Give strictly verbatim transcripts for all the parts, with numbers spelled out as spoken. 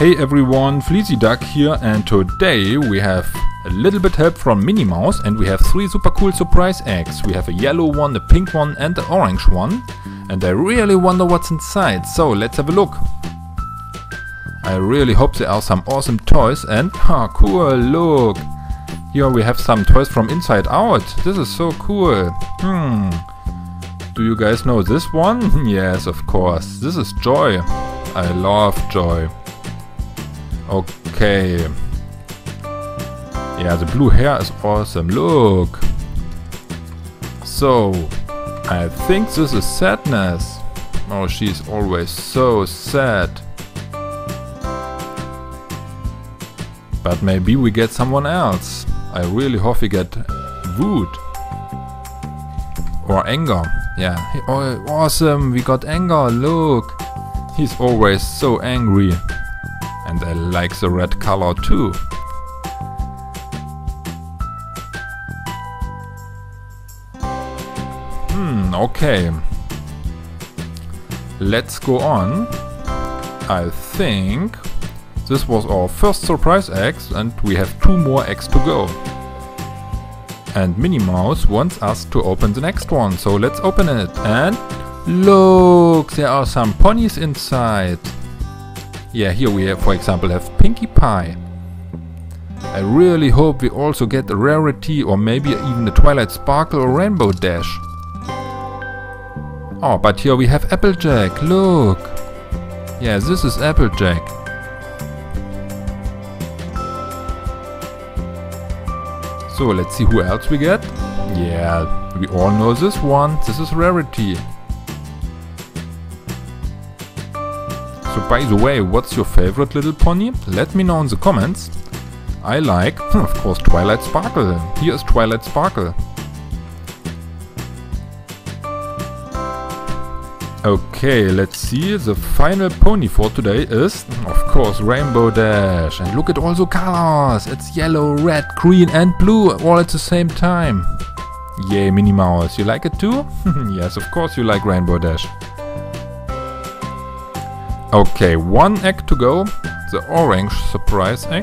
Hey everyone, Fleecy Duck here, and today we have a little bit help from Minnie Mouse and we have three super cool surprise eggs. We have a yellow one, a pink one and an orange one, and I really wonder what's inside, so let's have a look. I really hope there are some awesome toys and ah, cool, look! Here we have some toys from Inside Out, this is so cool. Hmm. Do you guys know this one? Yes, of course, this is Joy. I love Joy. Okay. Yeah, the blue hair is awesome. Look. So, I think this is Sadness. Oh, she's always so sad. But maybe we get someone else. I really hope we get Wood. Or Anger. Yeah. Oh, awesome. We got Anger. Look. He's always so angry. And I like the red color too. Hmm, okay. Let's go on. I think this was our first surprise eggs and we have two more eggs to go. And Minnie Mouse wants us to open the next one, so let's open it. And look, there are some ponies inside. Yeah, here we have, for example, have Pinkie Pie. I really hope we also get a Rarity or maybe even a Twilight Sparkle or Rainbow Dash. Oh, but here we have Applejack, look! Yeah, this is Applejack. So, let's see who else we get. Yeah, we all know this one, this is Rarity. So by the way, what's your favorite little pony? Let me know in the comments. I like, of course, Twilight Sparkle. Here is Twilight Sparkle. Okay, let's see. The final pony for today is, of course, Rainbow Dash. And look at all the colors. It's yellow, red, green and blue all at the same time. Yay, Minnie Mouse. You like it too? Yes, of course you like Rainbow Dash. Okay, one egg to go, the orange surprise egg.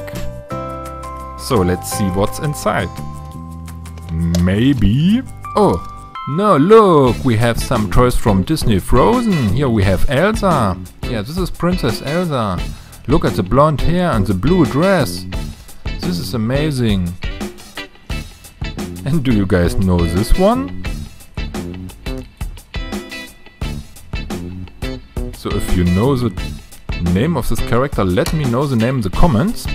So let's see what's inside. Maybe... Oh, no, look, we have some toys from Disney Frozen. Here we have Elsa. Yeah, this is Princess Elsa. Look at the blonde hair and the blue dress. This is amazing. And do you guys know this one? So if you know the name of this character, let me know the name in the comments.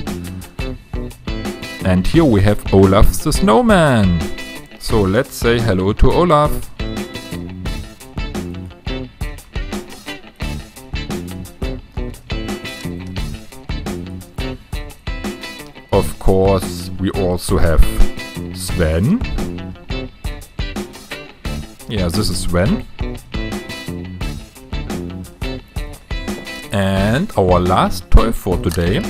And here we have Olaf the Snowman. So let's say hello to Olaf. Of course, we also have Sven. Yeah, this is Sven. And our last toy for today.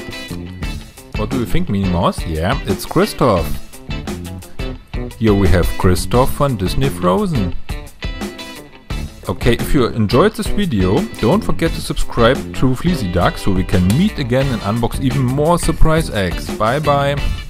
What do you think, Minnie Mouse? Yeah, it's Christoph. Here we have Christoph from Disney Frozen. Okay, if you enjoyed this video, don't forget to subscribe to Fleecy Duck so we can meet again and unbox even more surprise eggs. Bye bye!